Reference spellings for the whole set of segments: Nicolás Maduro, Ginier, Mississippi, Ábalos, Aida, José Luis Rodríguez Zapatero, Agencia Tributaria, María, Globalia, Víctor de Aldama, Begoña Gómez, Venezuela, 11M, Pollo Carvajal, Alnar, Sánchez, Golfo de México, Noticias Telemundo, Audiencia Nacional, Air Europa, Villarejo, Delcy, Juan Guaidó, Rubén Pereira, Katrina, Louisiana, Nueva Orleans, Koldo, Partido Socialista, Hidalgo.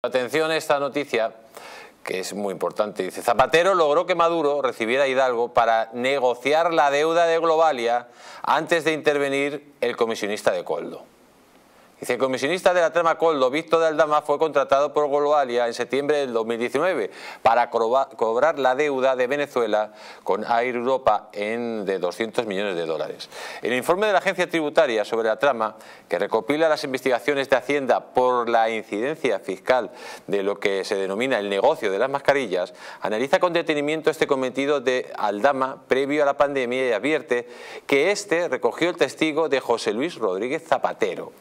Atención a esta noticia, que es muy importante. Dice, Zapatero logró que Maduro recibiera a Hidalgo para negociar la deuda de Globalia antes de intervenir el comisionista de Koldo. Dice, el comisionista de la trama Koldo, Víctor de Aldama, fue contratado por Globalia en septiembre del 2019 para cobrar la deuda de Venezuela con Air Europa de 200 millones de dólares. El informe de la Agencia Tributaria sobre la trama, que recopila las investigaciones de Hacienda por la incidencia fiscal de lo que se denomina el negocio de las mascarillas, analiza con detenimiento este cometido de Aldama previo a la pandemia y advierte que este recogió el testigo de José Luis Rodríguez Zapatero.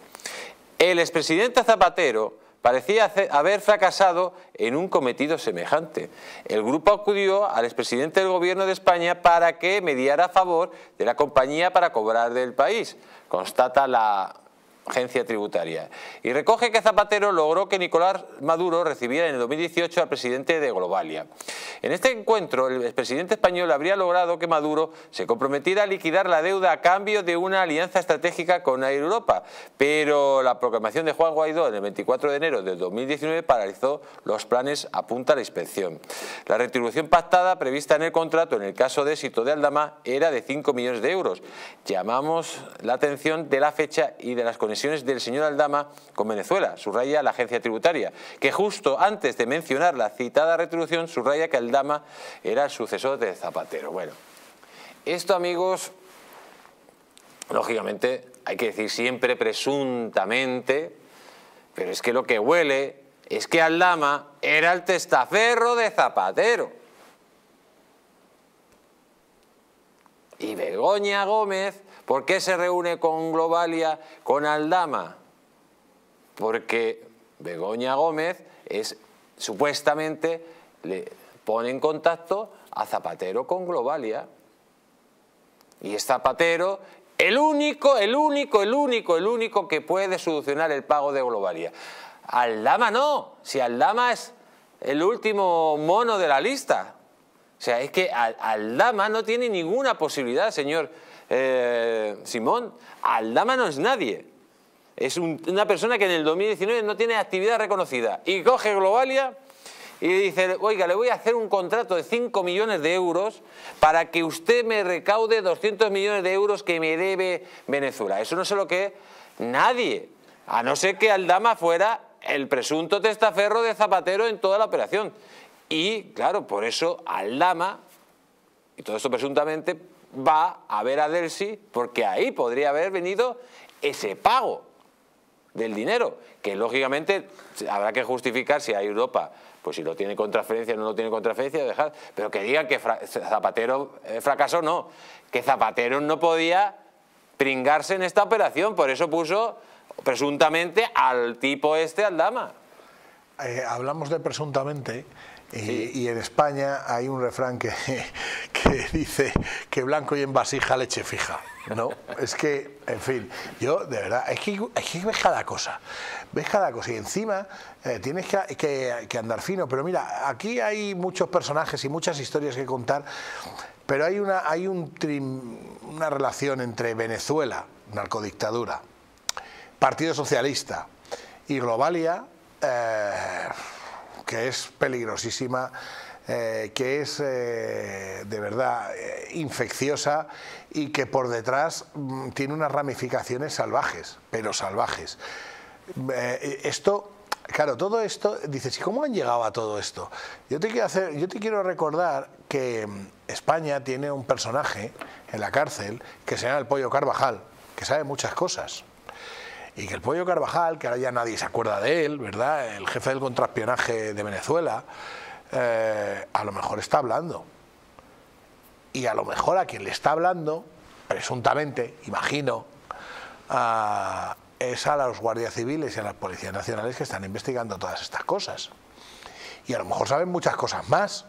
El expresidente Zapatero parecía haber fracasado en un cometido semejante. El grupo acudió al expresidente del Gobierno de España para que mediara a favor de la compañía para cobrar del país, constata la Agencia Tributaria. Y recoge que Zapatero logró que Nicolás Maduro recibiera en el 2018 al presidente de Globalia. En este encuentro, el expresidente español habría logrado que Maduro se comprometiera a liquidar la deuda a cambio de una alianza estratégica con Air Europa, pero la proclamación de Juan Guaidó en el 24 de enero del 2019 paralizó los planes, apunta la inspección. La retribución pactada prevista en el contrato, en el caso de éxito de Aldama, era de 5 millones de euros. Llamamos la atención de la fecha y de las condiciones del señor Aldama con Venezuela, subraya la Agencia Tributaria, que justo antes de mencionar la citada retribución subraya que Aldama era el sucesor de Zapatero. Bueno, esto, amigos, lógicamente hay que decir siempre presuntamente, pero es que lo que huele es que Aldama era el testaferro de Zapatero. Y Begoña Gómez, ¿por qué se reúne con Globalia, con Aldama? Porque Begoña Gómez supuestamente le pone en contacto a Zapatero con Globalia. Y es Zapatero el único que puede solucionar el pago de Globalia. Aldama no, si Aldama es el último mono de la lista. O sea, es que Aldama no tiene ninguna posibilidad, señor Simón. Aldama no es nadie. Es una persona que en el 2019 no tiene actividad reconocida. Y coge Globalia y dice, oiga, le voy a hacer un contrato de 5 millones de euros para que usted me recaude 200 millones de euros que me debe Venezuela. Eso no sé lo que es nadie. A no ser que Aldama fuera el presunto testaferro de Zapatero en toda la operación. Y, claro, por eso Aldama, y todo esto presuntamente, va a ver a Delcy, porque ahí podría haber venido ese pago del dinero, que lógicamente habrá que justificar si hay Europa, pues si lo tiene con transferencia o no lo tiene con transferencia, dejar, pero que digan que Zapatero fracasó, no, que Zapatero no podía pringarse en esta operación, por eso puso presuntamente al tipo este Aldama. Hablamos de presuntamente. Sí. Y en España hay un refrán que dice que blanco y en vasija leche fija, ¿no? Es que, en fin, yo de verdad, es que ves cada cosa y encima tienes que andar fino. Pero mira, aquí hay muchos personajes y muchas historias que contar, pero hay una relación entre Venezuela, narcodictadura, Partido Socialista y Globalia, que es peligrosísima, que es de verdad infecciosa y que por detrás tiene unas ramificaciones salvajes, pero salvajes. Esto, claro, todo esto, dices, ¿y cómo han llegado a todo esto? Yo te quiero recordar que España tiene un personaje en la cárcel que se llama el Pollo Carvajal, que sabe muchas cosas. Y que el Pollo Carvajal, que ahora ya nadie se acuerda de él, ¿verdad? El jefe del contraespionaje de Venezuela, a lo mejor está hablando. Y a lo mejor a quien le está hablando, presuntamente, imagino, es a los guardias civiles y a las policías nacionales que están investigando todas estas cosas. Y a lo mejor saben muchas cosas más,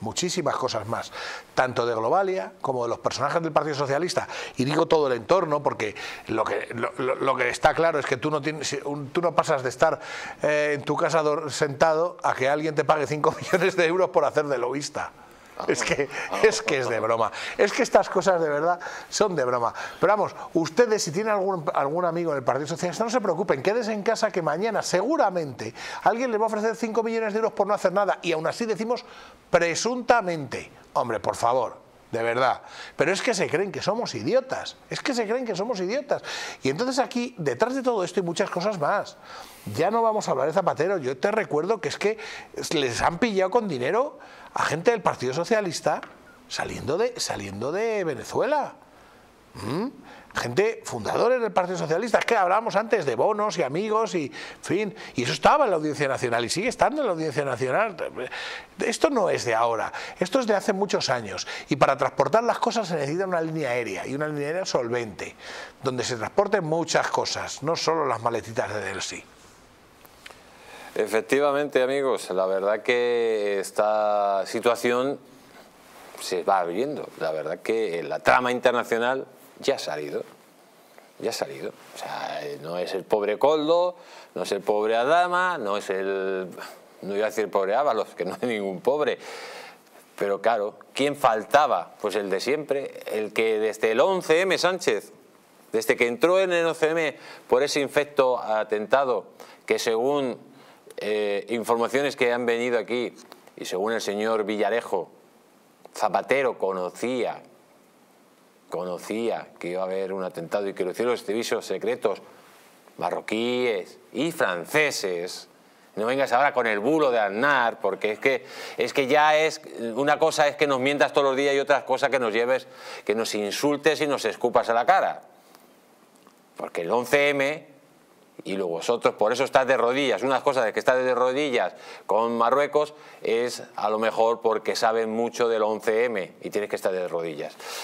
muchísimas cosas más, tanto de Globalia como de los personajes del Partido Socialista, y digo todo el entorno, porque lo que está claro es que tú no pasas de estar en tu casa sentado a que alguien te pague 5 millones de euros por hacer de lobista. Es que es de broma. Es que estas cosas de verdad son de broma. Pero vamos, ustedes, si tienen algún amigo del Partido Socialista, no se preocupen, quédense en casa, que mañana seguramente alguien le va a ofrecer 5 millones de euros por no hacer nada. Y aún así decimos presuntamente. Hombre, por favor. De verdad. Pero es que se creen que somos idiotas. Es que se creen que somos idiotas. Y entonces aquí, detrás de todo esto, hay muchas cosas más. Ya no vamos a hablar de Zapatero. Yo te recuerdo que es que les han pillado con dinero a gente del Partido Socialista saliendo de Venezuela. Gente, fundadores del Partido Socialista. Es que hablábamos antes de bonos y amigos y, en fin, y eso estaba en la Audiencia Nacional y sigue estando en la Audiencia Nacional. Esto no es de ahora, esto es de hace muchos años. Y para transportar las cosas se necesita una línea aérea, y una línea aérea solvente, donde se transporten muchas cosas, no solo las maletitas de Delcy. Efectivamente, amigos, la verdad que esta situación se va abriendo. La verdad que la trama internacional ya ha salido, ya ha salido. O sea, no es el pobre Koldo, no es el pobre Aldama, no es el... no iba a decir pobre Ábalos, que no hay ningún pobre. Pero claro, ¿quién faltaba? Pues el de siempre, el que desde el 11M, Sánchez, desde que entró en el 11M por ese infecto atentado, que según informaciones que han venido aquí, y según el señor Villarejo, Zapatero conocía que iba a haber un atentado y que lo hicieron los servicios secretos marroquíes y franceses. No vengas ahora con el bulo de Alnar, porque es que ya es... Una cosa es que nos mientas todos los días y otra cosa que nos lleves, que nos insultes y nos escupas a la cara. Porque el 11M y luego vosotros, por eso estás de rodillas. Una cosa de que estás de rodillas con Marruecos es a lo mejor porque saben mucho del 11M y tienes que estar de rodillas.